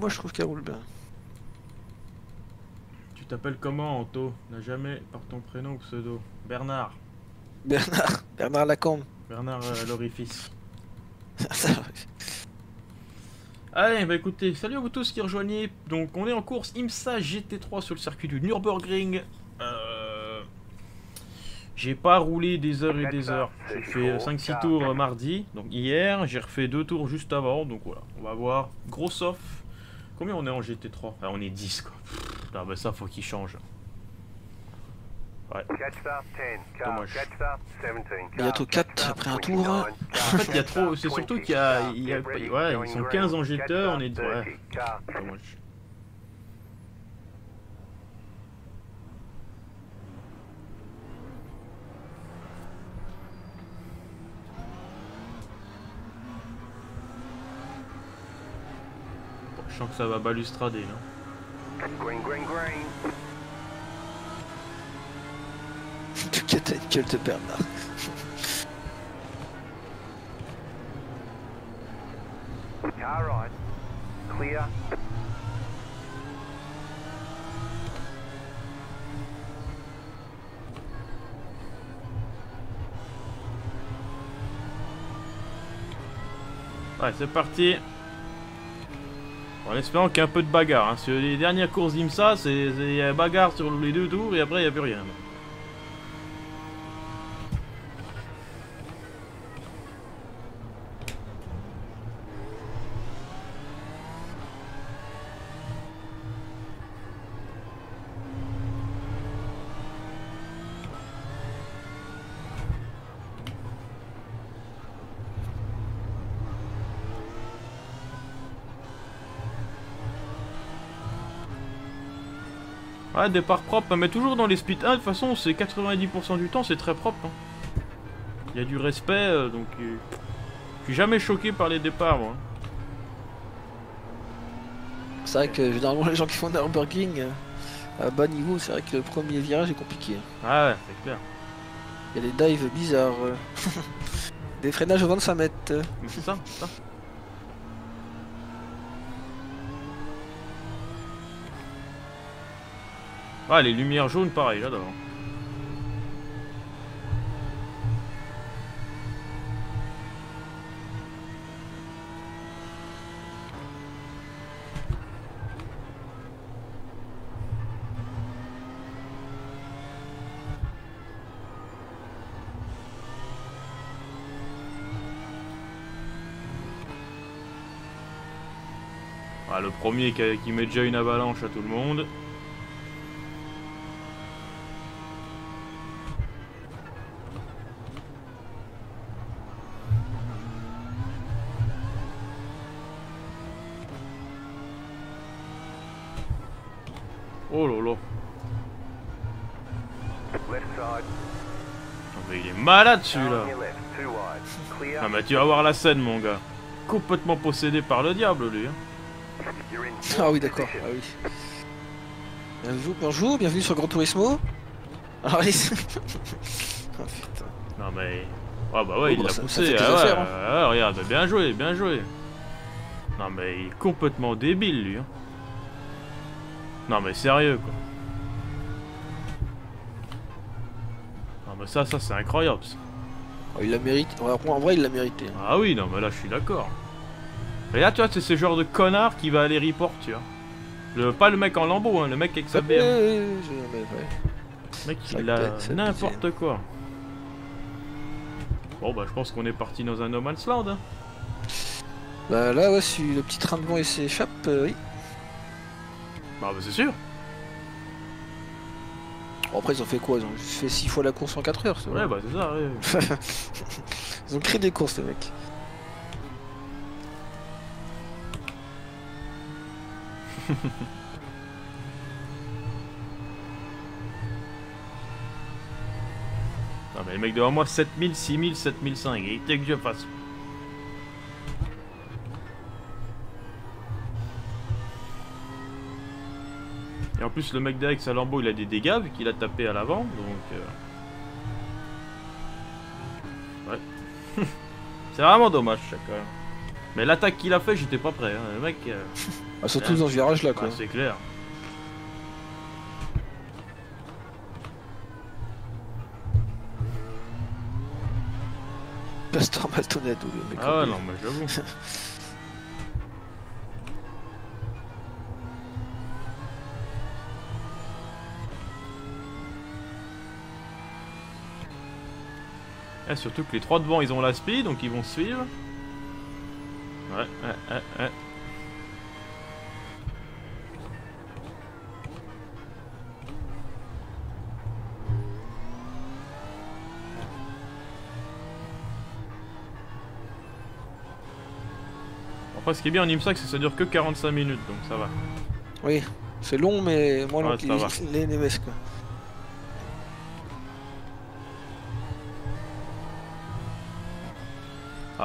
Moi je trouve qu'elle roule bien. Tu t'appelles comment, Anto? N'a jamais par ton prénom ou pseudo. Bernard. Bernard Lacombe. Bernard l'orifice. Allez, bah écoutez, salut à vous tous qui rejoignez. Donc on est en course IMSA GT3 sur le circuit du Nürburgring. J'ai pas roulé des heures et des heures. J'ai fait 5-6 tours mardi, donc hier. J'ai refait 2 tours juste avant, donc voilà. On va voir, gros off. Combien on est en GT3? Enfin, on est 10 quoi. Ah bah ça, faut qu'il change. Ouais. Dommage. Bientôt 4 après un tour. En fait, il y a trop. C'est surtout qu'il y a. Ouais, ils sont 15 en GT, on est. Ouais. Dommage. Je sens que ça va balustrader là. T'as une gueule de Bernard. Ouais, c'est parti. En espérant qu'il y ait un peu de bagarre. Hein. Sur les dernières courses d'IMSA, c'est bagarre sur les 2 tours et après il n'y a plus rien. Ouais, départ propre, mais toujours dans les speed 1, de toute façon, c'est 90% du temps, c'est très propre. Hein. Il y a du respect, donc... je suis jamais choqué par les départs, moi. C'est vrai que, généralement, les gens qui font un Nürburgring, à bas niveau, c'est vrai que le premier virage est compliqué. Ah ouais, c'est clair. Il y a des dives bizarres. Des freinages aux 25 mètres. Mais c'est ça, c'est ça. Ah, les lumières jaunes, pareil, j'adore. Ah, le premier qui met déjà une avalanche à tout le monde. Oh lolo. Mais il est malade celui-là. Ah mais tu vas voir la scène mon gars. Complètement possédé par le diable lui. Hein. Ah oui d'accord, ah oui. Bonjour, bienvenue sur Gran Turismo. Ah oui. Ah oh, putain. Non mais... Ah bah ouais, oh, il l'a poussé. Ah, ouais, affaires, hein. Ah regarde, bien joué, bien joué. Non mais il est complètement débile lui. Hein. Non mais sérieux quoi. Non mais ça c'est incroyable ça. Oh, il l'a mérité, en vrai il l'a mérité. Ah oui non mais là je suis d'accord. Et là tu vois c'est ce genre de connard qui va aller report tu vois. Pas le mec en Lambo hein, le mec avec sa BM. Le mec il a n'importe quoi. Bon bah je pense qu'on est parti dans un no man's land. Hein. Bah là ouais si le petit train de vent il s'échappe, oui. Ah bah c'est sûr. Bon, après ils ont fait quoi? Ils ont juste fait 6 fois la course en 4 heures. Ouais bah c'est ça. Ouais. Ils ont créé des courses les mecs. Non mais les mecs devant moi 7000, 6000, 7005. Il était que je fasse. En plus, le mec derrière avec sa Lambo, il a des dégâts vu qu'il a tapé à l'avant, donc... Ouais. C'est vraiment dommage, ça, quand même. Mais l'attaque qu'il a fait, j'étais pas prêt, hein. Le mec. Ah, surtout dans ce virage là, quoi. Ah, c'est clair. Pasteur Bastonnette, ou le mec. Ah ouais, non, mais j'avoue. Et surtout que les trois devant ils ont la speed, donc ils vont suivre. Ouais. Après, ce qui est bien en IMSA, c'est que ça dure que 45 minutes, donc ça va. Oui, c'est long, mais moins long que les NMS, quoi.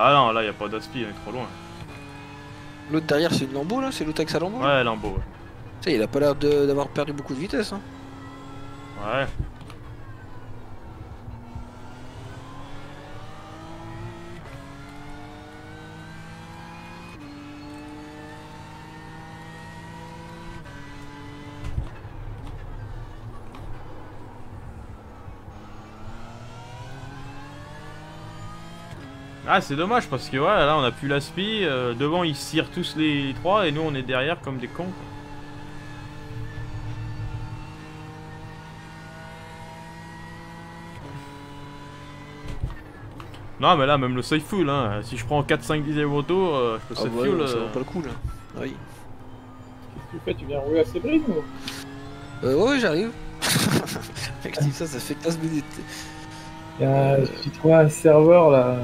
Ah non, là, il n'y a pas d'aspi, on est trop loin. L'autre derrière, c'est une Lambo, là? C'est l'autre avec Salambo? Ouais, Lambo, ouais. Tu sais, il a pas l'air d'avoir perdu beaucoup de vitesse, hein. Ouais. Ah, c'est dommage parce que voilà, là on a plus la spi, devant ils cirent tous les trois et nous on est derrière comme des cons. Non, mais là même le save fuel, hein, si je prends 4-5 diesel auto, je peux save fuel. Ouais, ça vaut pas le coup là. Oui. Qu'est-ce que tu fais? Tu viens rouler à Sebring ou? Ouais, j'arrive. Effectivement, ça fait 15 minutes. Il y a un serveur là,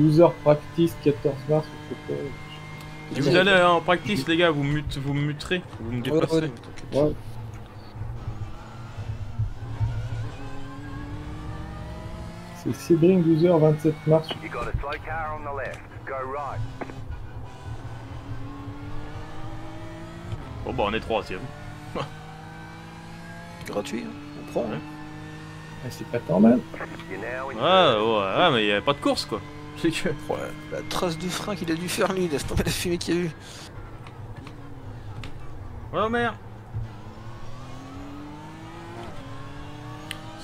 12h practice, 14 mars, je sais pas. Si vous allez en practice les gars, vous me muterez, vous me dépassez. Ouais. C'est Sebring 12h, 27 mars. Bon bah on est 3ème. Gratuit, hein. On prend. Ouais. C'est pas normal. Ouais, mais il n'y avait pas de course quoi. C'est que. Ouais, la trace de frein qu'il a dû faire lui, laisse tomber la fumée qu'il y a eu. Voilà, merde.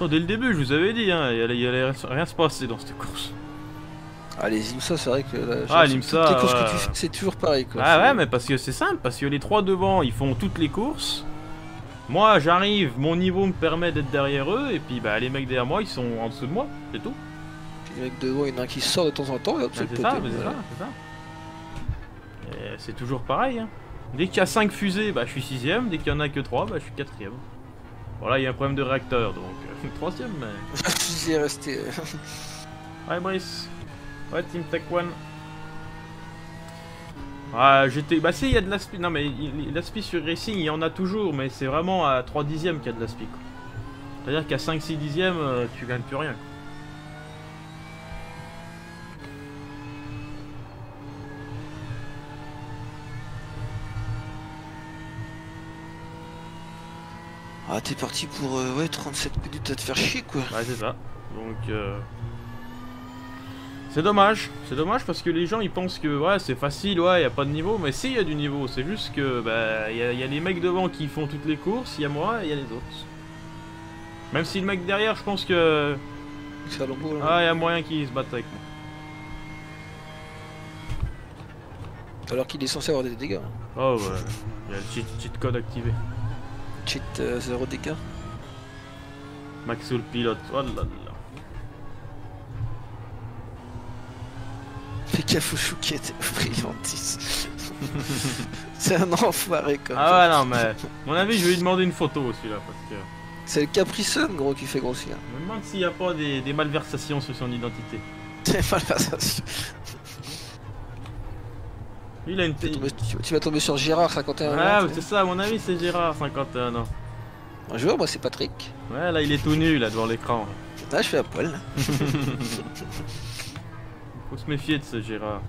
Dès le début, je vous avais dit, hein, il allait rien se passer dans cette course. Ah, les IMSA, c'est vrai que. Ah, l'IMSA. C'est toujours pareil quoi. Ah, ouais, mais parce que c'est simple, parce que les trois devant, ils font toutes les courses. Moi j'arrive, mon niveau me permet d'être derrière eux, et puis bah les mecs derrière moi ils sont en dessous de moi, c'est tout. Les mecs devant, il y en a un qui sort de temps en temps et hop, c'est le poté. C'est ça. C'est toujours pareil, hein. Dès qu'il y a 5 fusées, bah je suis 6ème, dès qu'il y en a que 3, bah je suis 4ème. Voilà, il y a un problème de réacteur, donc 3ème, mais. J'ai resté. Ouais, Brice. Ouais, Team Tech One. Ah, j'étais. Bah, si, il y a de l'aspi. Non, mais l'aspi sur Racing, il y en a toujours, mais c'est vraiment à 3 dixièmes qu'il y a de l'aspi. C'est-à-dire qu'à 5-6 dixièmes, tu gagnes plus rien. Ah, t'es parti pour ouais, 37 minutes à te faire chier, quoi. Ouais, c'est ça. Donc. C'est dommage parce que les gens ils pensent que ouais c'est facile, ouais y a pas de niveau, mais si y a du niveau, c'est juste que bah y a les mecs devant qui font toutes les courses, y a moi et y a les autres. Même si le mec derrière je pense que. C'est à l'ombre, là. Ah y a moyen qu'il se batte avec moi. Alors qu'il est censé avoir des dégâts. Oh ouais, y a le cheat code activé. Cheat 0 dégâts. Maxoul pilote, oh là là. Fouchouquet brillantisse. C'est un enfoiré comme ça. Ah ouais, non, mais mon avis, je vais lui demander une photo celui-là. Que... C'est le Capricon, gros, qui fait grossir. Je me demande s'il n'y a pas des malversations sur son identité. Des malversations. Il a une tête. Tu vas tomber sur Gérard, 51 ans. Ah, c'est ça, à mon avis, c'est Gérard, 51 ans. Bonjour, moi, c'est Patrick. Ouais, là, il est tout nu, là, devant l'écran. Ah, je suis à poil. Faut se méfier de ce Gérard.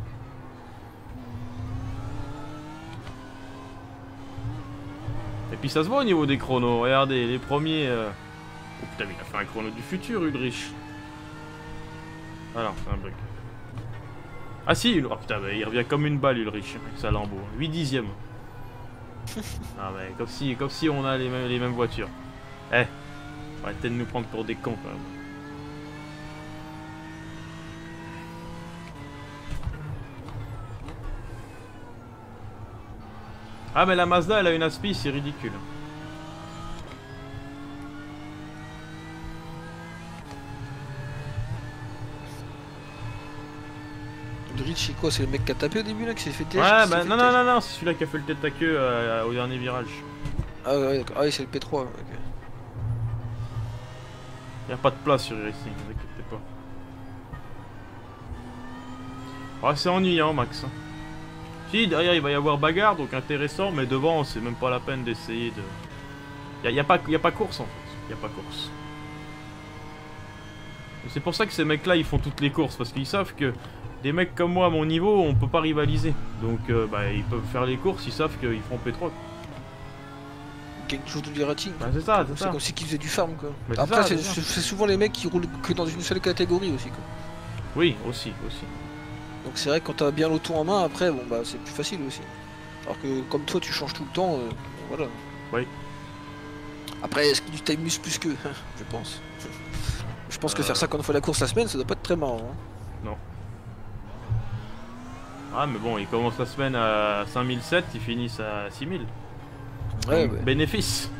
Et puis ça se voit au niveau des chronos. Regardez, les premiers... Oh putain, mais il a fait un chrono du futur, Ulrich. Ah non, c'est un brick. Ah si, oh, putain, bah, il revient comme une balle, Ulrich, avec sa Lambo. 8/10e. Ah mais comme si on a les mêmes voitures. Eh, on va peut-être nous prendre pour des cons quand même. Ah mais la Mazda elle a une aspi, c'est ridicule. C'est quoi? C'est le mec qui a tapé au début là qui s'est fait têche? Ouais, bah non, c'est celui-là qui a fait le tête à queue au dernier virage. Ah ouais, d'accord. Ah oui, c'est le P3. Okay. Y'a pas de place sur iRacing, ne vous inquiétez pas. Ah, c'est ennuyant, Max. Si, derrière il va y avoir bagarre, donc intéressant, mais devant c'est même pas la peine d'essayer de. Y'a pas course en fait. Y'a pas course. C'est pour ça que ces mecs-là ils font toutes les courses, parce qu'ils savent que. Des mecs comme moi à mon niveau, on peut pas rivaliser. Donc bah, ils peuvent faire les courses, ils savent qu'ils font P3. Quelque chose de rating. Bah, c'est ça, c'est ça. C'est comme si ils faisaient du farm quoi. Mais après c'est souvent les mecs qui roulent que dans une seule catégorie aussi quoi. Oui, aussi. Donc c'est vrai que quand t'as bien l'auto en main après, bon bah c'est plus facile aussi. Alors que comme toi tu changes tout le temps, voilà. Oui. Après est-ce que tu t'amuses plus que je pense. Je pense que faire 50 fois la course la semaine, ça doit pas être très marrant. Hein. Non. Ah mais bon, ils commencent la semaine à 5007, ils finissent à 6000. Ouais, ouais. Bénéfice.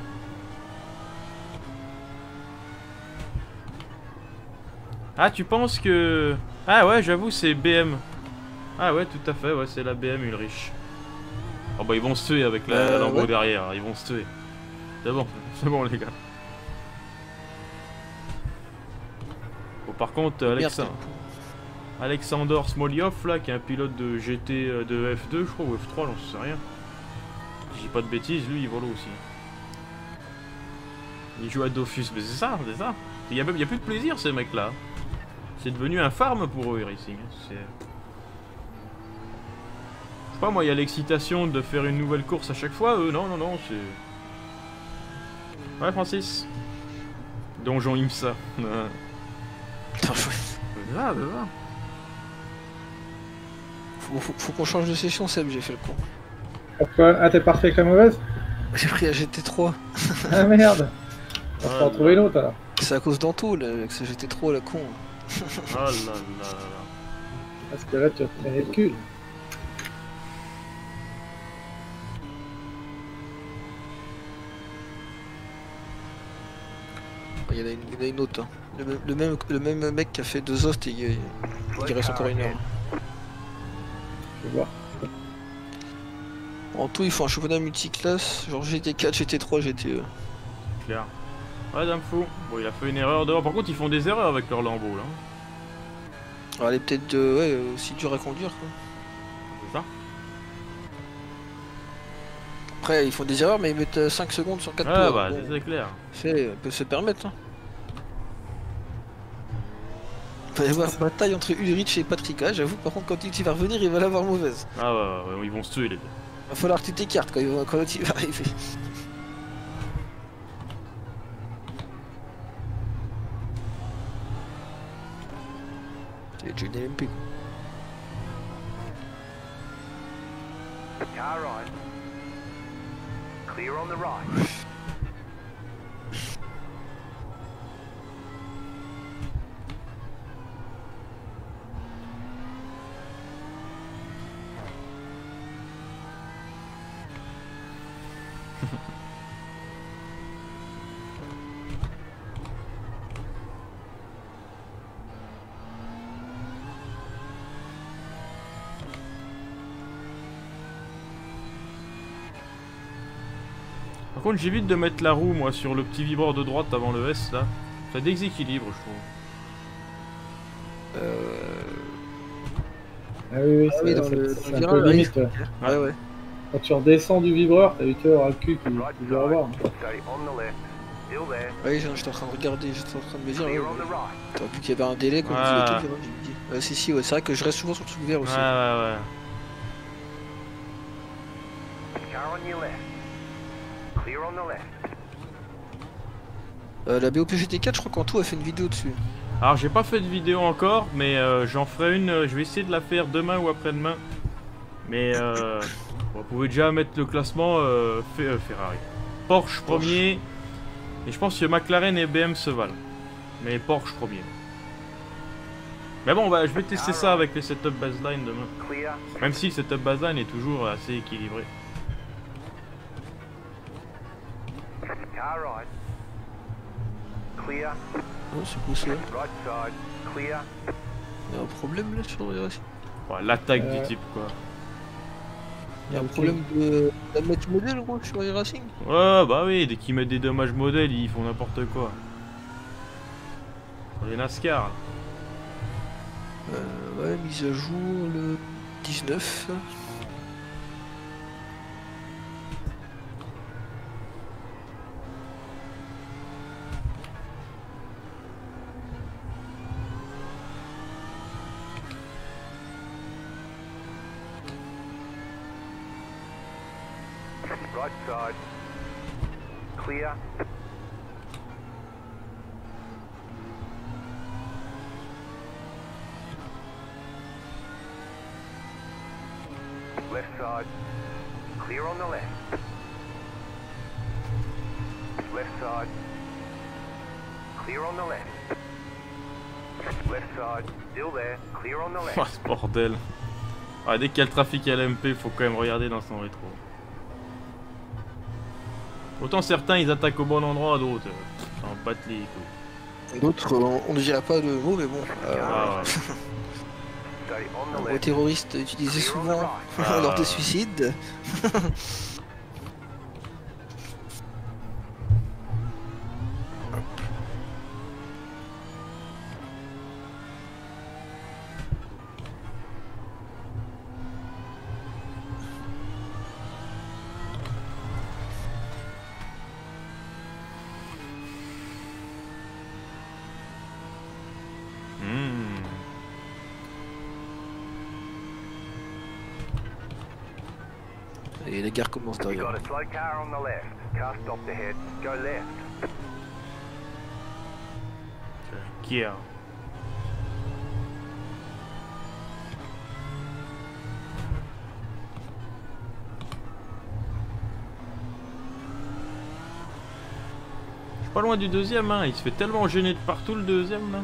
Ah tu penses que... Ah ouais j'avoue c'est BM. Ah ouais tout à fait, ouais c'est la BM Ulrich. Oh bah ils vont se tuer avec la Lambo ouais. Derrière, ils vont se tuer. C'est bon les gars. Bon par contre Alexa... Alexander Smolyov là qui est un pilote de GT de F2 je crois ou F3 j'en sais rien. Je dis pas de bêtises, lui il vole aussi. Il joue à Dofus, mais c'est ça, c'est ça. Il y a plus de plaisir ces mecs là. C'est devenu un farm pour eux iRacing. Je sais pas moi, il y a l'excitation de faire une nouvelle course à chaque fois, eux non c'est. Ouais Francis. Donjon IMSA. Putain là, là. Faut qu'on change de session, Seb, j'ai fait le con. Pourquoi? Ah, t'es parti avec la mauvaise? J'ai pris la GT3. Ah merde! On va retrouver l'autre alors. C'est à cause d'Anto, là, avec ce GT3, la con. Oh là là. Parce que là, tu as traîné le cul. Il y en a une autre, hein. Le même mec qui a fait 2 hosts, il reste encore une heure. Je vais voir. En tout, il faut un championnat multiclasse, genre GT4, GT3, GTE. C'est clair. Ouais, d'un fou. Bon, il a fait une erreur dehors. Par contre, ils font des erreurs avec leur Lambo là. Alors, elle est peut-être ouais, aussi dure à conduire quoi. C'est ça. Après, ils font des erreurs, mais ils mettent 5 secondes sur 4 tours. Ah, bah, bon, c'est clair. Ils peuvent se permettre. Hein. Il va y avoir bataille entre Ulrich et Patrick. Ah, j'avoue, par contre, quand il va revenir, il va l'avoir mauvaise. Ah, ouais, ils vont se tuer, les deux. Il va falloir que tu t'écartes quand il va arriver. C'est une LMP. Car right. Clear on the right. Par contre, j'évite de mettre la roue moi sur le petit vibreur de droite avant le S là. Ça déséquilibre, je trouve. Ah oui, c'est dans le peu limite. Ouais. Ah, ouais. Quand tu redescends du vibreur, t'as eu cœur à le cul qui doit avoir. Oui, j'étais en train de regarder, j'étais en train de me dire. T'as vu qu'il y avait un délai quand tu faisais le truc vert. Si, ouais, c'est vrai que je reste souvent sur le truc vert aussi. Ah, ouais. La BOP GT4, je crois qu'en tout a fait une vidéo dessus. Alors j'ai pas fait de vidéo encore, mais j'en ferai une, je vais essayer de la faire demain ou après-demain. Mais vous pouvez déjà mettre le classement Ferrari. Porsche premier, et je pense que McLaren et BM se valent. Mais Porsche premier. Mais bon, bah, je vais tester ça avec les setups baseline demain. Même si le setup baseline est toujours assez équilibré. Oh, c'est poussé. Il y a un problème là sur le VRS. Ouais, l'attaque du type quoi. Il y a un problème de damage modèle quoi sur iRacing. Ouais, bah oui, dès qu'ils mettent des dommages modèles, ils font n'importe quoi. Les NASCAR. Ouais, mise à jour le 19. Oh, ce bordel. Ah, dès qu'il y a le trafic à LMP, faut quand même regarder dans son rétro. Autant certains ils attaquent au bon endroit, d'autres en pâte les couilles. D'autres, on ne dira pas de mots, mais bon. Le mot terroriste utilisé souvent lors des suicides. Et la guerre commence derrière. Guerre. Je suis pas loin du deuxième, hein. Il se fait tellement gêner de partout le deuxième là.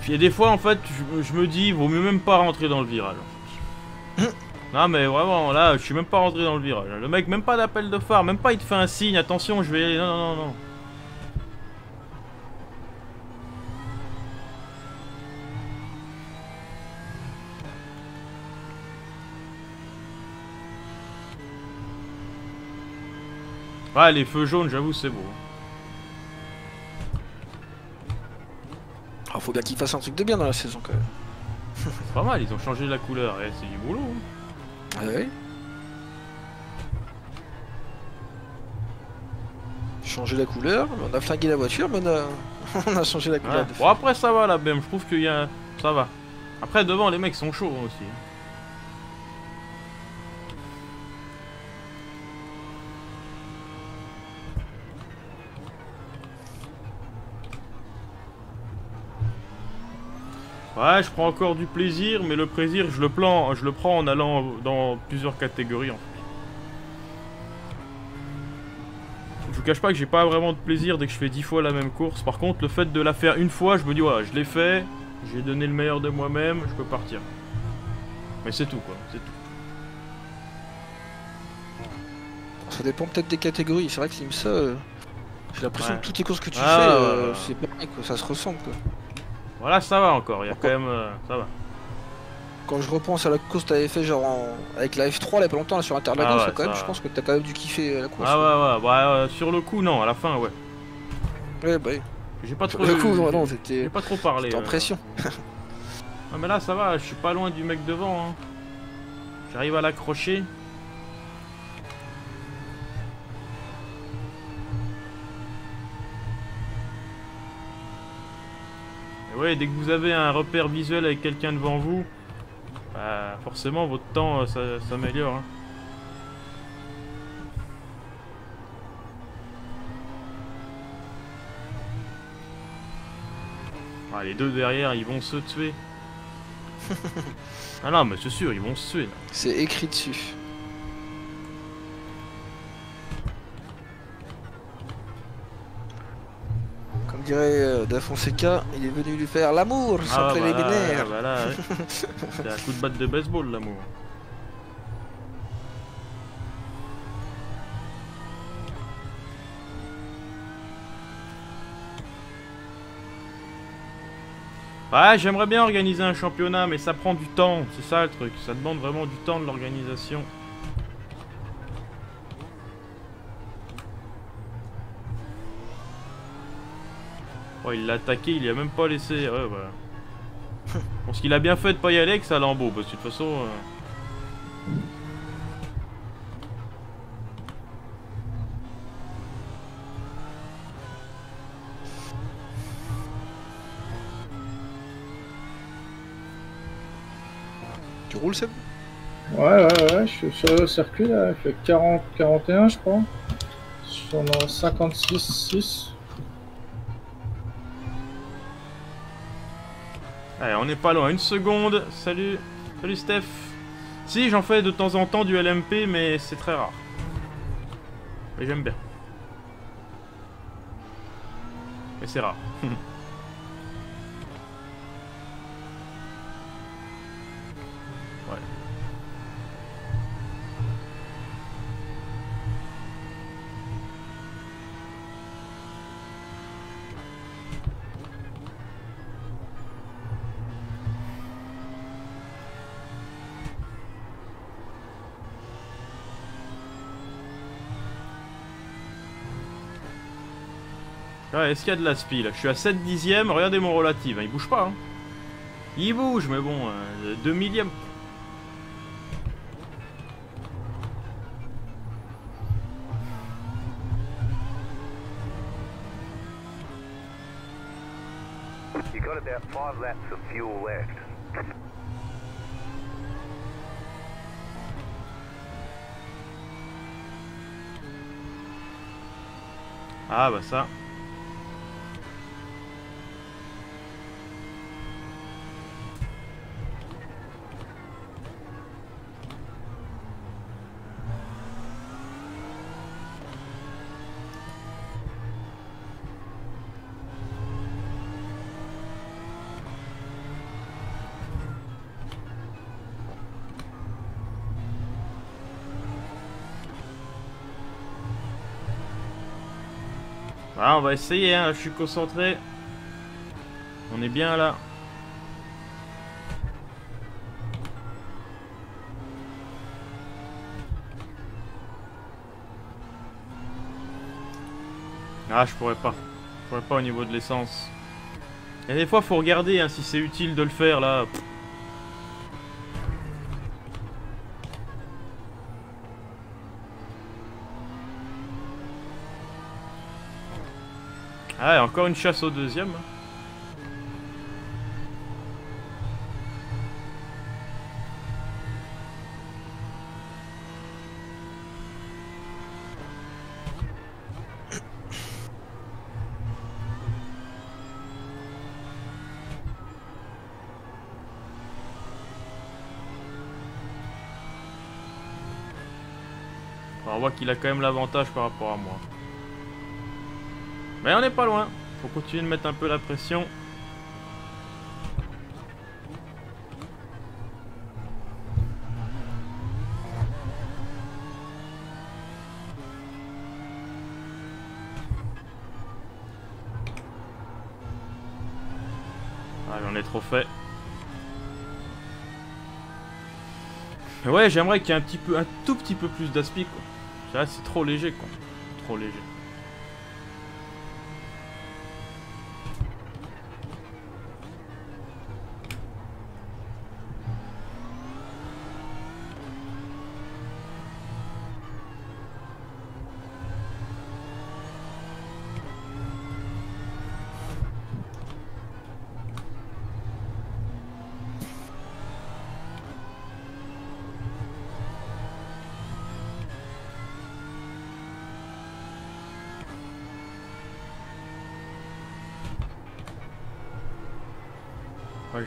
Puis il y a des fois en fait je me dis vaut mieux même pas rentrer dans le virage. Non mais vraiment là je suis même pas rentré dans le virage. Le mec même pas d'appel de phare, même pas il te fait un signe, attention je vais y aller. Non non non non. Ah les feux jaunes j'avoue c'est beau. Faut bien qu'ils fassent un truc de bien dans la saison quand même. C'est pas mal, ils ont changé la couleur, eh, c'est du boulot. Hein. Ah oui. Changer la couleur, on a flingué la voiture, mais on a changé la couleur. Ouais. Bon après ça va la BM, je trouve qu'il y a... ça va. Après devant les mecs sont chauds aussi. Ouais, je prends encore du plaisir, mais le plaisir, je le prends en allant dans plusieurs catégories en fait. Je vous cache pas que j'ai pas vraiment de plaisir dès que je fais 10 fois la même course. Par contre, le fait de la faire une fois, je me dis, voilà, je l'ai fait, j'ai donné le meilleur de moi-même, je peux partir. Mais c'est tout, quoi, c'est tout. Ça dépend peut-être des catégories, c'est vrai que c'est IMSA, j'ai l'impression que toutes les courses que tu fais, c'est pareil, quoi, ça se ressemble, quoi. Voilà, ça va encore, il y a quand même... ça va. Quand je repense à la course que t'avais fait genre avec la F3 il y a pas longtemps là, sur Interlagos, ah ouais, quand même, je pense que t'as quand même dû kiffer la course. Ah ouais, ouais, bah, sur le coup non, à la fin ouais. Ouais bah oui. J'ai pas trop... J'ai pas trop parlé. T'es en pression. Ah mais là ça va, je suis pas loin du mec devant. Hein. J'arrive à l'accrocher. Et ouais, dès que vous avez un repère visuel avec quelqu'un devant vous, bah forcément votre temps ça s'améliore. Hein. Ah, les deux derrière, ils vont se tuer. Ah non, mais c'est sûr, ils vont se tuer. C'est écrit dessus. Comme dirait Da Fonseca, il est venu lui faire l'amour, sans préliminaire. Ah bah ouais. C'est un coup de batte de baseball, l'amour. Ouais, j'aimerais bien organiser un championnat, mais ça prend du temps, c'est ça le truc, ça demande vraiment du temps de l'organisation. Oh, il l'a attaqué, il y a même pas laissé, ouais, voilà. Je pense qu'il a bien fait de pas y aller avec Salambo, parce que de toute façon... Roule, Seb ? Ouais, ouais, je suis sur le circuit là, il fait 40, 41 je crois. Je suis en 56, 6. Allez, on n'est pas loin, une seconde, salut, salut Steph. Si, j'en fais de temps en temps du LMP, mais c'est très rare. Mais j'aime bien. Mais c'est rare. Ouais, est-ce qu'il y a de la spi là? Je suis à 7 dixièmes, regardez mon relatif, hein, il bouge pas. Hein. Il bouge, mais bon, 2 millièmes. You got about 5 laps of fuel left. Ah bah ça. Ah, on va essayer, hein. Je suis concentré. On est bien là. Ah, je pourrais pas. Je pourrais pas au niveau de l'essence. Et des fois, faut regarder hein, si c'est utile de le faire là. Ah, encore une chasse au deuxième. Alors, on voit qu'il a quand même l'avantage par rapport à moi. Mais on n'est pas loin. Faut continuer de mettre un peu la pression. Ah, j'en ai trop fait. Mais ouais, j'aimerais qu'il y ait un tout petit peu plus d'aspi, quoi. Là, c'est trop léger, quoi. Trop léger.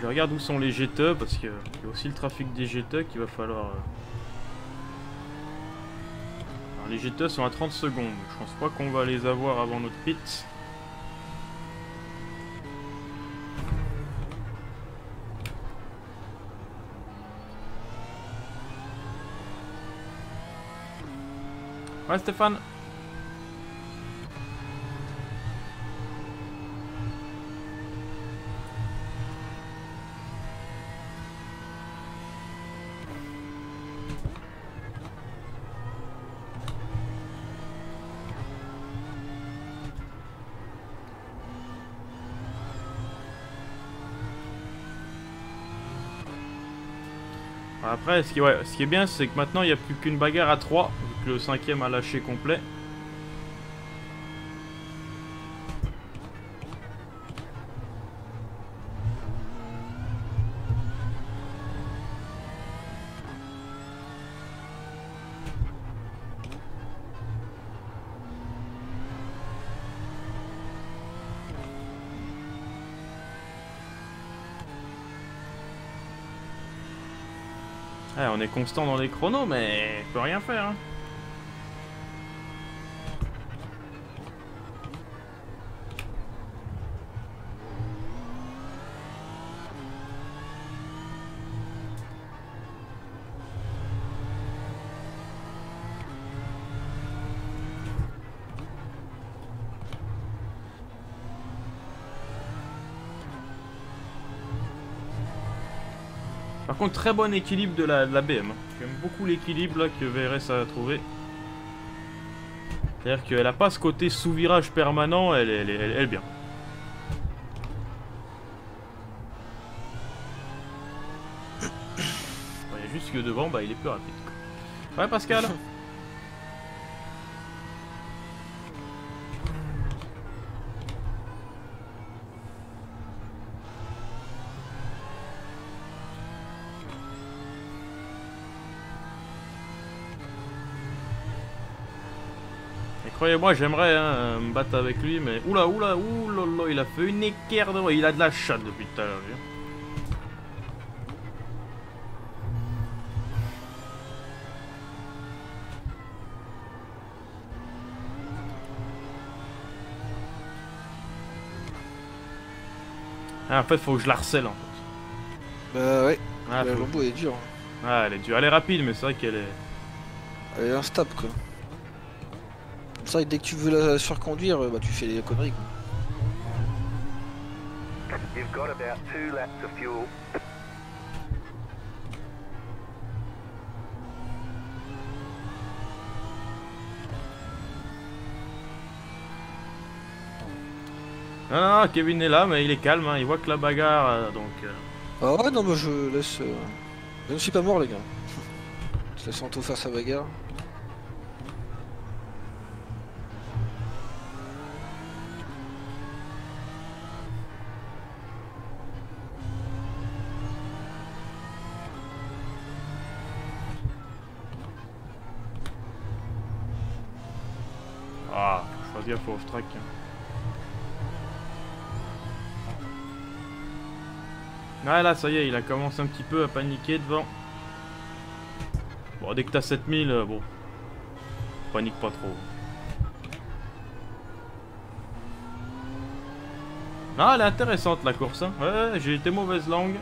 Je regarde où sont les GTE parce qu'il y a aussi le trafic des GTE qu'il va falloir... Alors, les GTE sont à 30 secondes, donc je pense pas qu'on va les avoir avant notre pit. Ouais Stéphane. Après, ce qui est bien, c'est que maintenant, il n'y a plus qu'une bagarre à 3, vu que le 5ème a lâché complet. On est constant dans les chronos, mais on peut rien faire. Hein. Contre, très bon équilibre de la BM. J'aime beaucoup l'équilibre que VRS a trouvé. C'est-à-dire qu'elle n'a pas ce côté sous-virage permanent, elle est bien. Il y a juste que devant, bah, il est plus rapide. Ouais Pascal. Croyez-moi, j'aimerais hein, me battre avec lui, mais oula, il a fait une équerre de moi, il a de la chatte depuis tout à l'heure. Ah, en fait, faut que je la harcèle en fait. Bah ouais, ah, la Lambo est dure. Ah, elle est dure, elle est rapide, mais c'est vrai qu'elle est... Elle est instable quoi. C'est vrai que dès que tu veux la surconduire, bah tu fais les conneries. Ah, Kevin est là, mais il est calme, hein. Il voit que la bagarre, donc... Ah ouais, non, mais je laisse... Je ne suis pas mort, les gars. Je laisse Anto faire sa bagarre. Faut off-track. Ah là, ça y est, il a commencé un petit peu à paniquer devant. Bon, dès que t'as 7000, bon, panique pas trop. Ah, elle est intéressante la course, hein. Ouais, j'ai été mauvaise langue.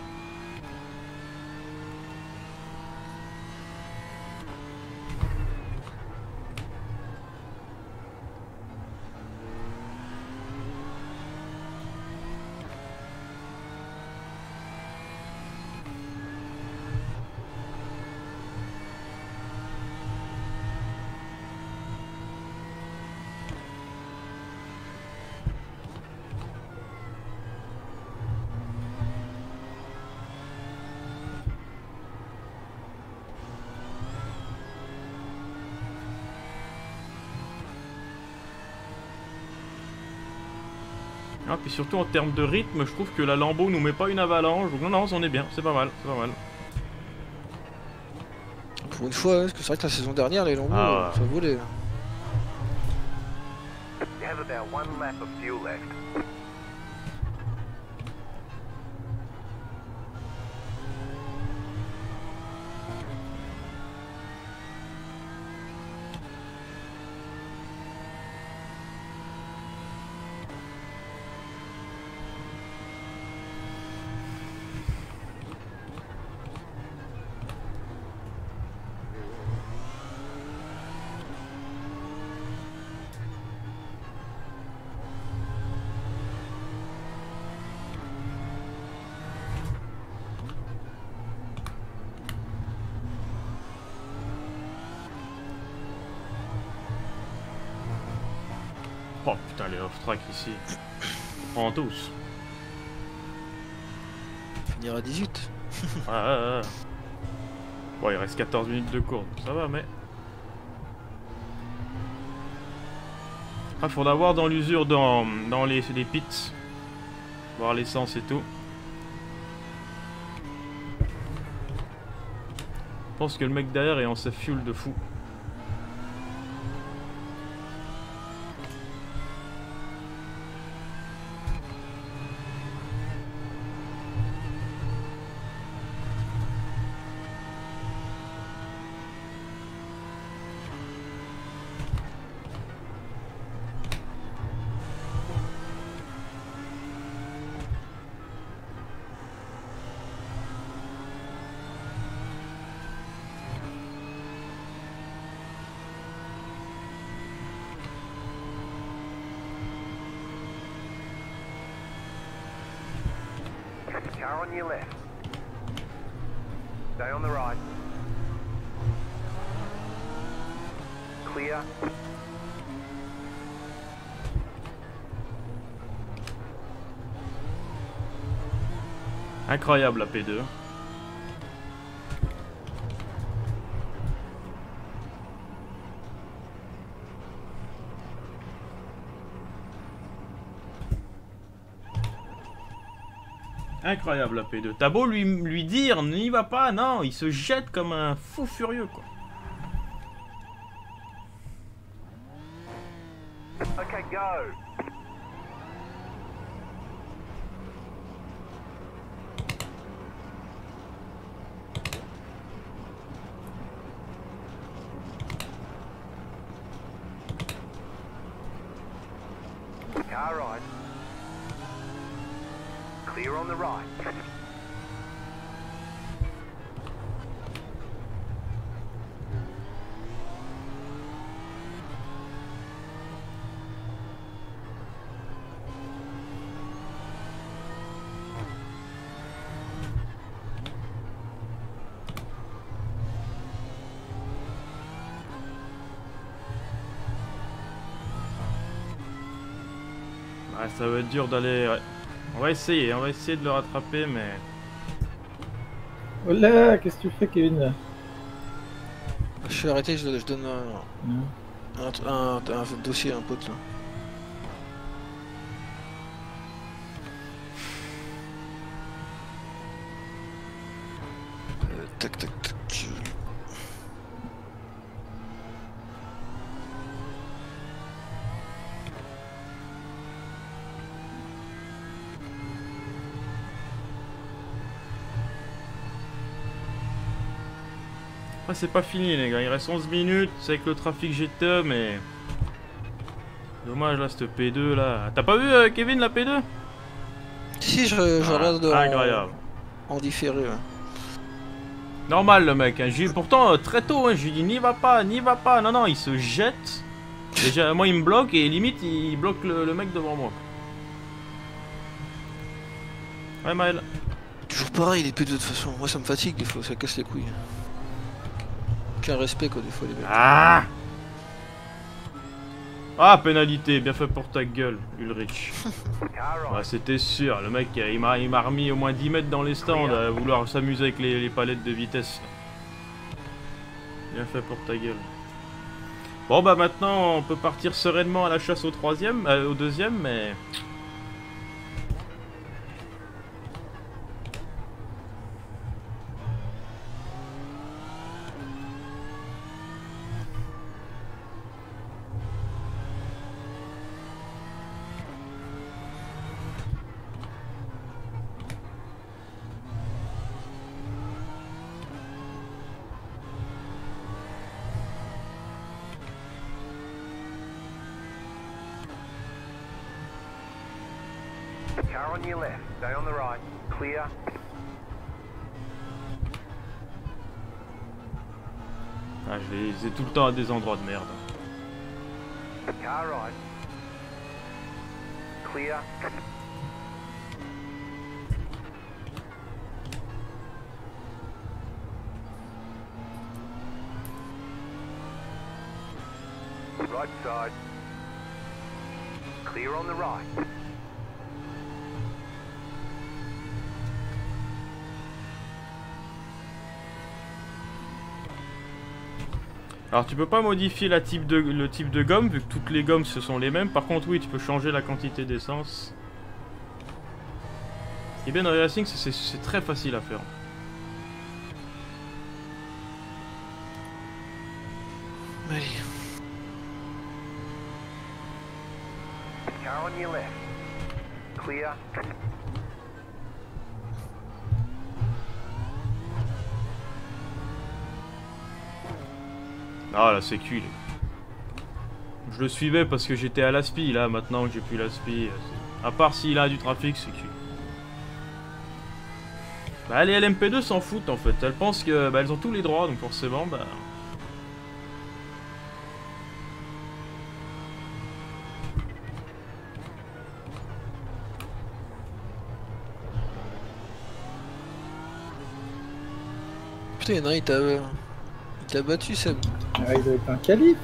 Ah, puis surtout en termes de rythme, je trouve que la Lambo nous met pas une avalanche. Donc non, non, on est bien, c'est pas mal, c'est pas mal. Pour une fois, parce que c'est vrai que la saison dernière, les Lambo, ça volait. Oh putain, les off-track ici. On prend tous. Finir à 18. Ah, ah, ah. Bon, il reste 14 minutes de course. Ça va, mais. Ah, faudra voir dans l'usure, dans les pits. Voir l'essence et tout. Je pense que le mec derrière est en sa fuel de fou. Incroyable la P2. Incroyable la P2. T'as beau lui dire, n'y va pas, non, il se jette comme un fou furieux quoi. Okay, go. Ça va être dur d'aller... Ouais. On va essayer de le rattraper, mais... Oh là, qu'est-ce que tu fais, Kevin? Je suis arrêté, je donne un dossier à un pote, là. Tac, tac, tac. Ah, c'est pas fini les gars, il reste 11 minutes, c'est avec le trafic GTE mais... Dommage là, cette P2 là... T'as pas vu Kevin la P2? Si, je regarde en différé. Ouais. Normal le mec, hein. Pourtant très tôt, hein, je lui dis n'y va pas, non non, il se jette. Déjà, moi il me bloque et limite il bloque le mec devant moi. Ouais Maël. Toujours pareil les P2 de toute façon, moi ça me fatigue des fois, ça casse les couilles. Un respect quoi des fois les mecs. Ah, ah pénalité, bien fait pour ta gueule Ulrich. Bah, c'était sûr, le mec il m'a remis au moins 10 mètres dans les stands à vouloir s'amuser avec les palettes de vitesse. Bien fait pour ta gueule. Bon bah maintenant on peut partir sereinement à la chasse au deuxième mais Car on your left, stay on the right. Clear. Ah, je vais tout le temps à des endroits de merde. Car right. Clear. Right side. Clear on the right. Alors tu peux pas modifier le type de gomme vu que toutes les gommes ce sont les mêmes. Par contre oui, tu peux changer la quantité d'essence. Et bien dans iRacing c'est très facile à faire. Allez. Car on your left. Clear. Ah là c'est cuit. Je le suivais parce que j'étais à l'aspi là, maintenant que j'ai plus l'aspi. À part s'il a du trafic, c'est cuit. Bah les LMP2 s'en foutent en fait. Elles pensent que bah, elles ont tous les droits, donc forcément bah. Putain il y en a un, il t'a battu Seb. Ah, il doit être un calife.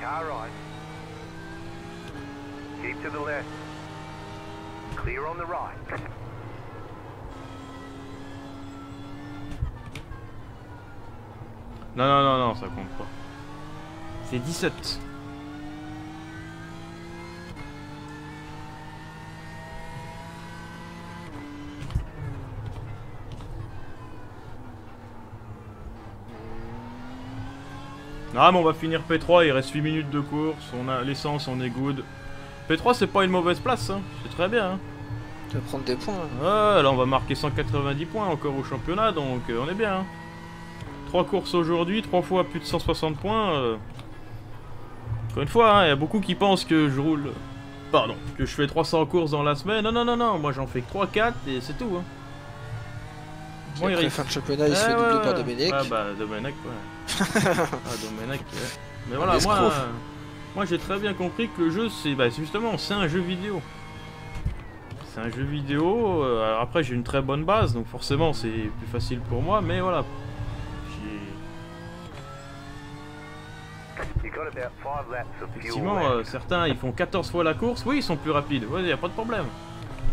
Car right. Keep to the left. Clear on the right. Non, non, non, non, ça compte pas. C'est 17. Ah mais on va finir P3, il reste 8 minutes de course, on a l'essence, on est good. P3 c'est pas une mauvaise place, hein. C'est très bien. Hein. Tu vas prendre des points. Hein. Ouais, là on va marquer 190 points encore au championnat, donc on est bien. Hein. 3 courses aujourd'hui, 3 fois plus de 160 points. Encore une fois, hein, y a beaucoup qui pensent que je roule... Pardon, que je fais 300 courses dans la semaine. Non, non, non, non, moi j'en fais que 3, 4 et c'est tout. Hein. Bon, après il faire le championnat, il se fait doubler par Domenech. Ah bah Domenech, ouais. Ah Domenech, ouais. Mais voilà, moi j'ai très bien compris que le jeu, c'est bah, justement, c'est un jeu vidéo. C'est un jeu vidéo, alors après j'ai une très bonne base, donc forcément c'est plus facile pour moi, mais voilà. Effectivement, certains ils font 14 fois la course, oui ils sont plus rapides, il n'y a pas de problème.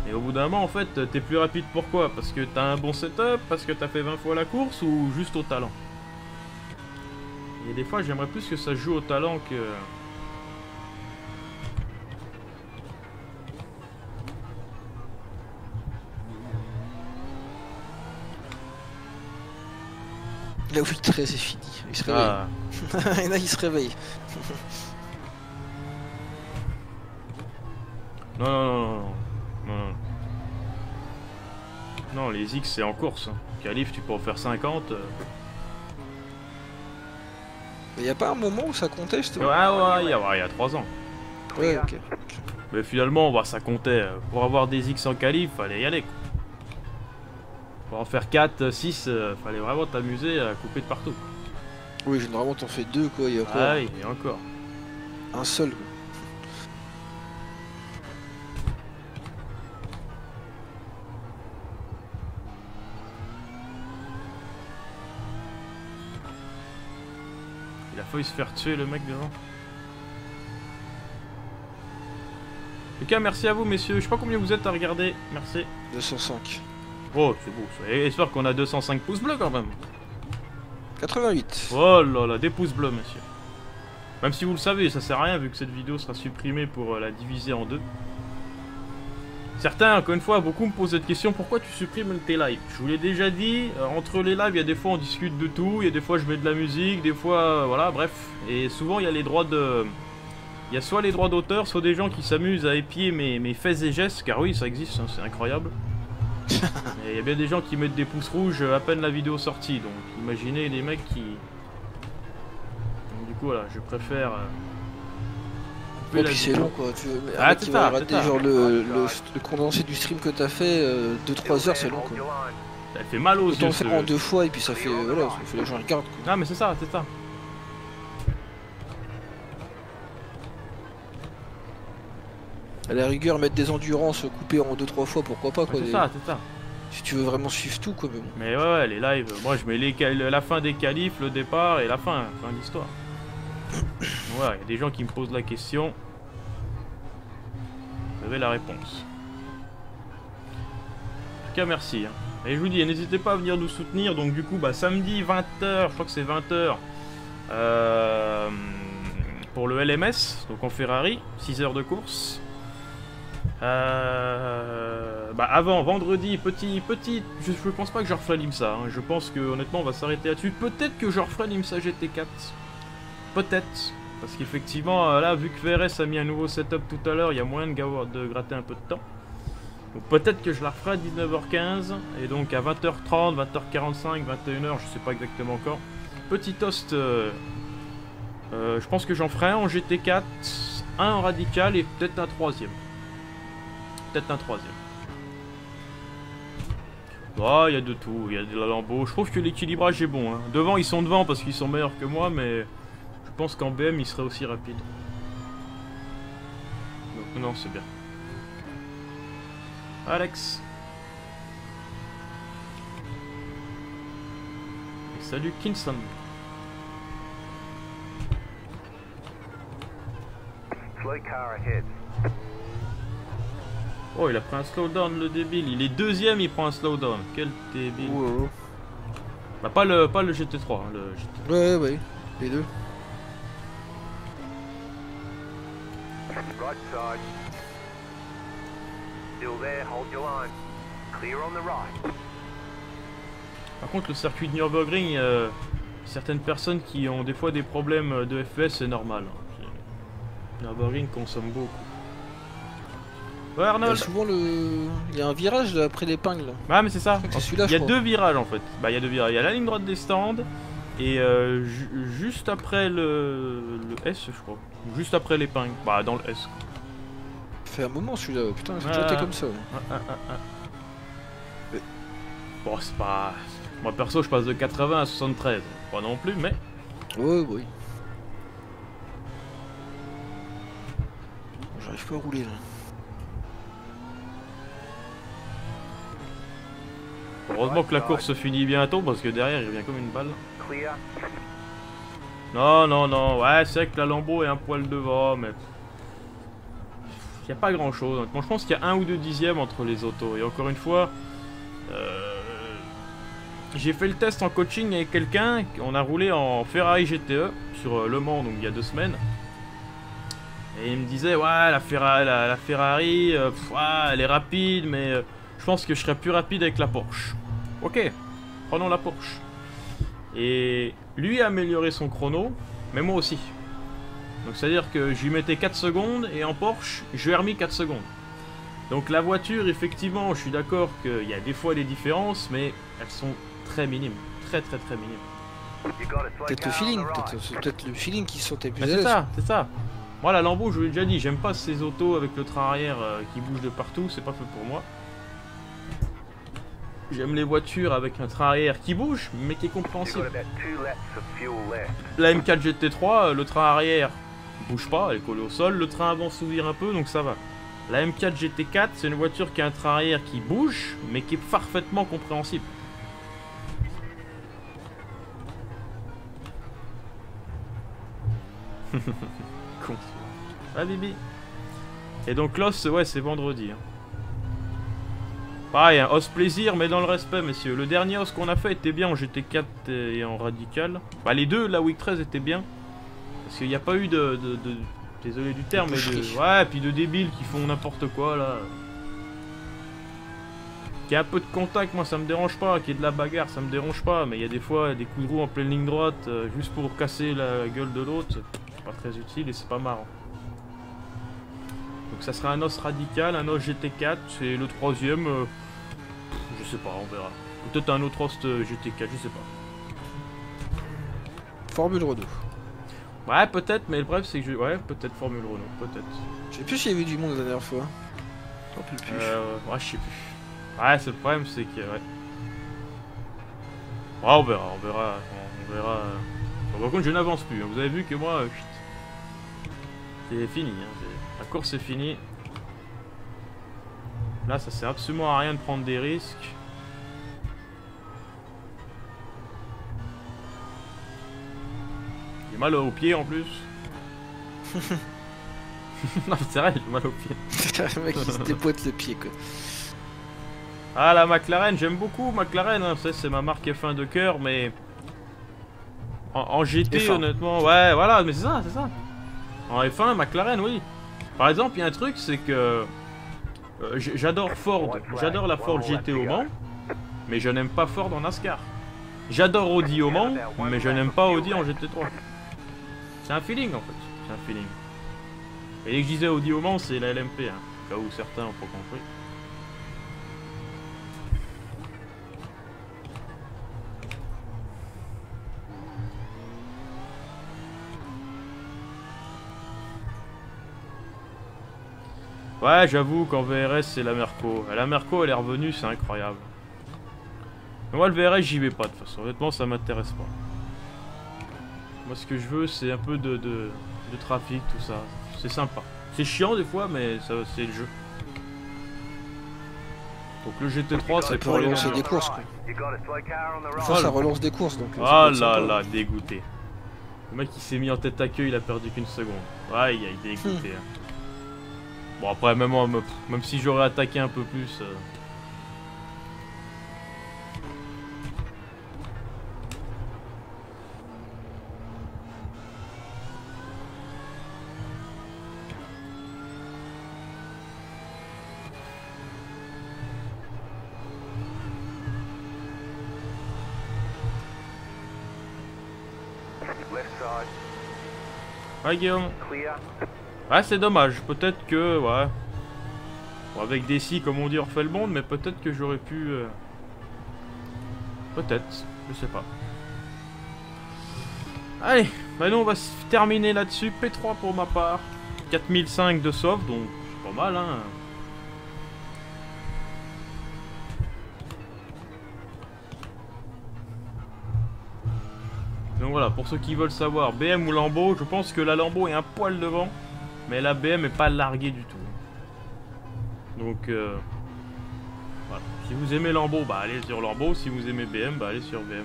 Et au bout d'un moment, en fait, t'es plus rapide pourquoi? Parce que t'as un bon setup, parce que t'as fait 20 fois la course ou juste au talent? Et des fois, j'aimerais plus que ça joue au talent que... Là où le 13 est fini, il se réveille. Ah. Et là, il se réveille. Non, non, non, non. Non, les X c'est en course. Calif, tu peux en faire 50. Il n'y a pas un moment où ça comptait justement? Ouais, il y a 3 ans. Ouais, ok. Mais finalement, bah, ça comptait. Pour avoir des X en Calif, fallait y aller. Quoi. Pour en faire 4, 6, fallait vraiment t'amuser à couper de partout. Oui, généralement, t'en fais 2 quoi. Il y a encore. Ah, il y a encore. Un seul quoi. Faut il se faire tuer le mec devant. En tout cas, merci à vous messieurs. Je sais pas combien vous êtes à regarder. Merci. 205. Oh, c'est beau. J'espère qu'on a 205 pouces bleus quand même. 88. Oh là là, des pouces bleus messieurs. Même si vous le savez, ça sert à rien vu que cette vidéo sera supprimée pour la diviser en deux. Certains, encore une fois, beaucoup me posent cette question, pourquoi tu supprimes tes lives? Je vous l'ai déjà dit, entre les lives, il y a des fois on discute de tout, il y a des fois je mets de la musique, des fois, voilà, bref. Et souvent, il y a les droits de... Il y a soit les droits d'auteur, soit des gens qui s'amusent à épier mes faits et gestes, car oui, ça existe, hein, c'est incroyable. Il y a bien des gens qui mettent des pouces rouges à peine la vidéo sortie, donc imaginez les mecs qui... Donc, du coup voilà, je préfère... Et puis c'est long quoi, tu vas rater genre le condensé du stream que t'as fait, 2-3 heures, c'est long quoi. Ça fait mal aux yeux. T'en fais en 2 fois et puis ça fait, voilà, ça fait les gens regardent quoi. Ah mais c'est ça, c'est ça. À la rigueur, mettre des endurances coupées en 2-3 fois, pourquoi pas quoi. C'est ça, c'est ça. Si tu veux vraiment suivre tout quoi. Mais ouais, les lives, moi je mets la fin des qualifs, le départ et la fin de l'histoire. Voilà, il y a des gens qui me posent la question. Vous avez la réponse. En tout cas, merci. Et je vous dis, n'hésitez pas à venir nous soutenir. Donc du coup, bah, samedi 20h, je crois que c'est 20h, pour le LMS, donc en Ferrari, 6 heures de course. Bah avant, vendredi, petit... Je pense pas que je referai l'IMSA. Hein. Je pense que honnêtement, on va s'arrêter là-dessus. Peut-être que je referai l'IMSA GT4. Peut-être, parce qu'effectivement, là, vu que VRS a mis un nouveau setup tout à l'heure, il y a moyen de gratter un peu de temps. Donc peut-être que je la referai à 19h15, et donc à 20h30, 20h45, 21h, je sais pas exactement encore. Petit toast, je pense que j'en ferai un en GT4, un en radical, et peut-être un troisième. Oh, il y a de tout, il y a de la Lambo. Je trouve que l'équilibrage est bon. Hein. Devant, ils sont devant, parce qu'ils sont meilleurs que moi, mais... Je pense qu'en BM il serait aussi rapide. Donc, non, c'est bien. Alex. Et salut Kinson. Oh, il a pris un slowdown le débile. Il est deuxième, il prend un slowdown. Quel débile. Wow. Bah pas le GT3, hein, le GT3. Ouais, les deux. Right side. Still there, hold your line. Clear on the right. Par contre, le circuit de Nürburgring, certaines personnes qui ont des fois des problèmes de FPS, c'est normal. Nürburgring consomme beaucoup. Ouais, Arnold. Il y a un virage là, après l'épingle. Ah, mais c'est ça. Il y a deux virages en fait. Bah, il y a deux virages. Il y a la ligne droite des stands. Et juste après le S, je crois. Juste après l'épingle. Bah, dans le S. Ça fait un moment celui-là, putain, j'ai déjà été comme ça. Mais... Bon, c'est pas... Moi perso, je passe de 80 à 73. Pas non plus, mais... Oui. J'arrive pas à rouler, là. Heureusement que la course se finit bientôt, parce que derrière, il revient comme une balle. Non, ouais, c'est vrai que la Lambo est un poil devant, mais... Il n'y a pas grand-chose. Bon, je pense qu'il y a 1 ou 2 dixièmes entre les autos. Et encore une fois, j'ai fait le test en coaching avec quelqu'un. On a roulé en Ferrari GTE sur Le Mans, donc il y a 2 semaines. Et il me disait, ouais, la Ferrari, ouais, elle est rapide, mais je pense que je serais plus rapide avec la Porsche. Ok, prenons la Porsche. Et lui a amélioré son chrono, mais moi aussi. Donc c'est-à-dire que j'y mettais 4 secondes et en Porsche, je lui ai remis 4 secondes. Donc la voiture, effectivement, je suis d'accord qu'il y a des fois des différences, mais elles sont très minimes. Très minimes. Peut-être le feeling, peut-être le feeling qui sentait plus à l'aise. C'est ça. Moi, la Lambo, je vous l'ai déjà dit, j'aime pas ces autos avec le train arrière qui bouge de partout, c'est pas fait pour moi. J'aime les voitures avec un train arrière qui bouge, mais qui est compréhensible. La M4 GT3, le train arrière bouge pas, elle est collée au sol. Le train avant s'ouvre un peu, donc ça va. La M4 GT4, c'est une voiture qui a un train arrière qui bouge, mais qui est parfaitement compréhensible. Con. Ah, Bibi. Et donc, l'os, ouais, c'est vendredi. Hein. Pareil, un os plaisir, mais dans le respect, messieurs. Le dernier os qu'on a fait était bien en GT4 et en radical. Bah, les deux, la week 13 était bien. Parce qu'il n'y a pas eu de désolé du terme, mais de... Ouais, puis de débiles qui font n'importe quoi, là. Qu'il y a un peu de contact, moi, ça me dérange pas. Qu'il y ait de la bagarre, ça me dérange pas. Mais il y a des fois des coups de roue en pleine ligne droite, juste pour casser la gueule de l'autre. C'est pas très utile et c'est pas marrant. Donc ça sera un os radical, un os GT4, c'est le troisième. Je sais pas, on verra. Peut-être un autre host GT4, je sais pas. Formule Renault. Ouais, peut-être, mais le bref, c'est que je. Ouais, peut-être Formule Renault, peut-être. Je sais plus si j'ai vu du monde la dernière fois. J'en peux plus. Ouais, je sais plus. Ouais, c'est le problème, c'est que. Ouais. Ouais, on verra, on verra. On verra. Bon, par contre, je n'avance plus. Hein. Vous avez vu que moi. C'est fini. Hein. La course est finie. Là, ça sert absolument à rien de prendre des risques. J'ai mal au pied en plus. Non, c'est vrai, j'ai mal au pied. Le mec qui se dépote le pied quoi. Ah, la McLaren, j'aime beaucoup McLaren. Hein. C'est ma marque F1 de cœur, mais en GT, F1. Honnêtement, ouais, voilà, mais c'est ça, c'est ça. En F1, McLaren, oui. Par exemple, il y a un truc, c'est que. J'adore Ford, j'adore la Ford GT au Mans, mais je n'aime pas Ford en NASCAR. J'adore Audi au Mans, mais je n'aime pas Audi en GT3. C'est un feeling en fait, c'est un feeling. Et dès que je disais Audi au Mans, c'est la LMP, hein, au cas où certains n'ont pas compris. Ouais, j'avoue qu'en VRS, c'est la Merco. La Merco, elle est revenue, c'est incroyable. Mais moi, le VRS, j'y vais pas, de toute façon. Honnêtement, ça m'intéresse pas. Moi, ce que je veux, c'est un peu de trafic, tout ça. C'est sympa. C'est chiant, des fois, mais c'est le jeu. Donc, le GT3, c'est pour relancer les courses, quoi. Enfin, ça relance des courses, donc... Ah là là, dégoûté. Le mec, il s'est mis en tête à queue, il a perdu qu'une seconde. Ouais, il a dégoûté, hein. Bon après même si j'aurais attaqué un peu plus. Ouais Guillaume. Ouais, c'est dommage, peut-être que, ouais, bon, avec des scies, comme on dit, on refait le monde, mais peut-être que j'aurais pu, peut-être, je sais pas. Allez, maintenant on va terminer là-dessus, P3 pour ma part, 4005 de sauve, donc c'est pas mal, hein. Donc voilà, pour ceux qui veulent savoir, BM ou Lambo, je pense que la Lambo est un poil devant. Mais la BM n'est pas larguée du tout. Donc, voilà. Si vous aimez Lambo, bah allez sur Lambo. Si vous aimez BM, bah allez sur BM.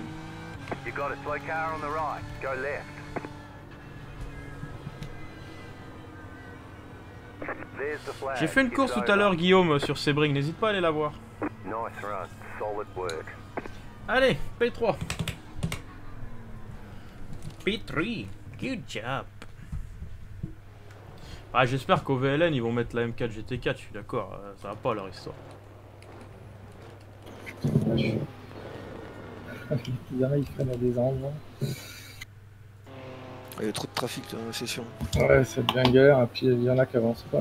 J'ai fait une course tout à l'heure, Guillaume, sur Sebring. N'hésite pas à aller la voir. Allez, P3. P3, good job. Ah, j'espère qu'au VLN ils vont mettre la M4 GT4, je suis d'accord, ça va pas leur histoire. Ils prennent à des angles. Il y a trop de trafic dans la session. Ouais, c'est bien galère, et puis il y en a qui avancent pas.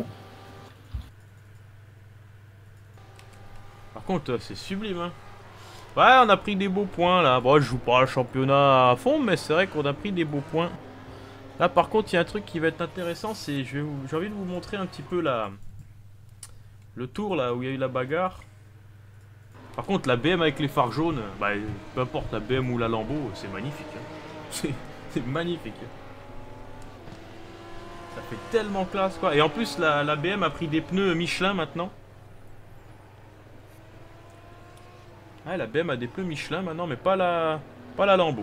Par contre, c'est sublime, hein. Ouais, on a pris des beaux points là. Bon, je joue pas le championnat à fond, mais c'est vrai qu'on a pris des beaux points. Là par contre il y a un truc qui va être intéressant, c'est j'ai envie de vous montrer un petit peu le tour là où il y a eu la bagarre. Par contre la BM avec les phares jaunes, bah, peu importe la BM ou la Lambo, c'est magnifique. Hein. C'est magnifique. Hein. Ça fait tellement classe quoi. Et en plus la BM a pris des pneus Michelin maintenant. Ah la BM a des pneus Michelin maintenant mais pas la Lambo.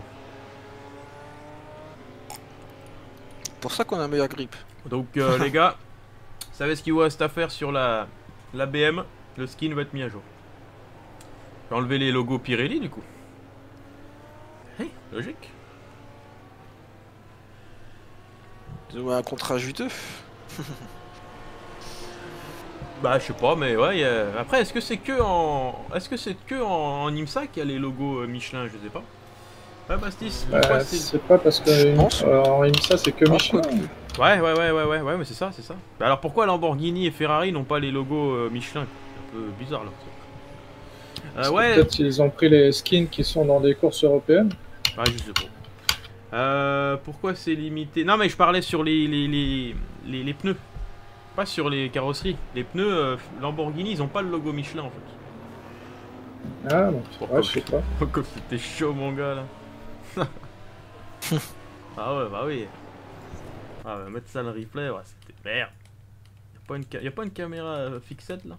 C'est pour ça qu'on a un meilleur grip. Donc les gars, vous savez ce qu'il vous reste à faire sur la BM, le skin va être mis à jour. J'ai enlevé les logos Pirelli du coup. Hey, logique. Un contrat juteux. Bah je sais pas mais ouais. Après est-ce que c'est que en. Est-ce que c'est que en IMSA qu'il y a les logos Michelin, je sais pas. Ouais, Bastis, c'est pas parce que en IMSA c'est que Michelin. Ouais, mais c'est ça. Alors pourquoi Lamborghini et Ferrari n'ont pas les logos Michelin? C'est un peu bizarre là. Ouais. Peut-être qu'ils ont pris les skins qui sont dans des courses européennes. Ah, je sais pas. Pourquoi c'est limité? Non, mais je parlais sur les pneus. Pas sur les carrosseries. Les pneus Lamborghini, ils ont pas le logo Michelin en fait. Ah, bon, ouais, je sais pas. Oh, comme t'es chaud, mon gars là. Ah, ouais, bah oui. Ah, bah, mettre ça le replay, ouais, c'était merde. Y'a pas une caméra fixette là?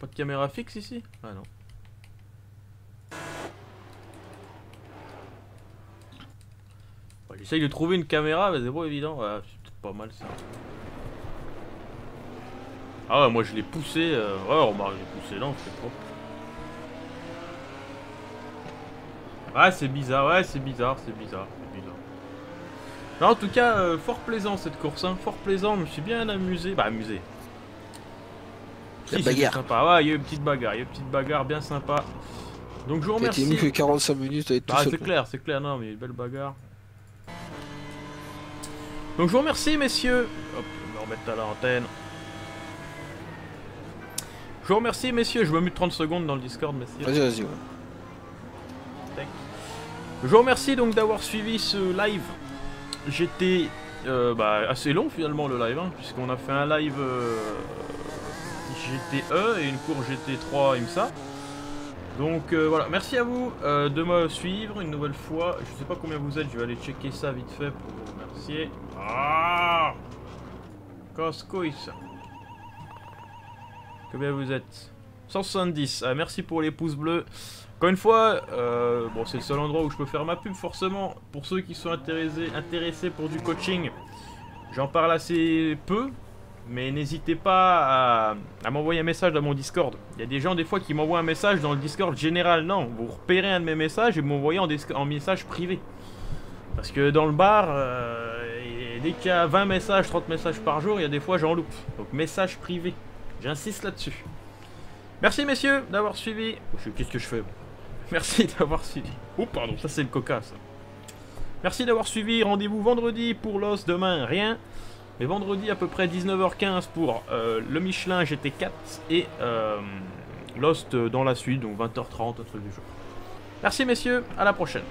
Pas de caméra fixe ici? Ah non. Bon, j'essaye de trouver une caméra, mais c'est pas évident. Ouais, c'est peut-être pas mal ça. Ah ouais, moi je l'ai poussé. Ouais, remarque, j'ai poussé là, je sais pas. Ouais, c'est bizarre, c'est bizarre. Non, en tout cas, fort plaisant cette course, hein. Fort plaisant, je me suis bien amusé. Bah, amusé. Si, bagarre. Sympa. Ouais, il y a eu une petite bagarre, bien sympa. Donc je vous remercie. T'as été mis 45 minutes à être tout seul. C'est clair, non, mais il y a une belle bagarre. Donc je vous remercie, messieurs. Hop, je vais me remettre à l'antenne. Je vous remercie, messieurs. Je me mute 30 secondes dans le Discord, messieurs. Vas-y, vas-y. Ouais. Je vous remercie donc d'avoir suivi ce live. J'étais assez long finalement le live, hein, puisqu'on a fait un live GTE et une course GT3 IMSA. Donc voilà, merci à vous de me suivre une nouvelle fois. Je sais pas combien vous êtes, je vais aller checker ça vite fait pour vous remercier. Ah, casse-couille ça. Combien vous êtes? 170, merci pour les pouces bleus. Encore une fois, bon, c'est le seul endroit où je peux faire ma pub forcément. Pour ceux qui sont intéressés pour du coaching, j'en parle assez peu. Mais n'hésitez pas à m'envoyer un message dans mon Discord. Il y a des gens des fois qui m'envoient un message dans le Discord général. Non, vous repérez un de mes messages et vous m'envoyez en message privé. Parce que dans le bar, dès qu'il y a 20 messages, 30 messages par jour, il y a des fois j'en loupe. Donc message privé, j'insiste là-dessus. Merci messieurs d'avoir suivi. Qu'est-ce que je fais? Merci d'avoir suivi. Oh pardon, ça c'est le coca ça. Merci d'avoir suivi, rendez-vous vendredi pour l'os, demain rien. Mais vendredi à peu près 19h15 pour le Michelin GT4 et l'os dans la suite, donc 20h30, un truc du genre. Merci messieurs, à la prochaine.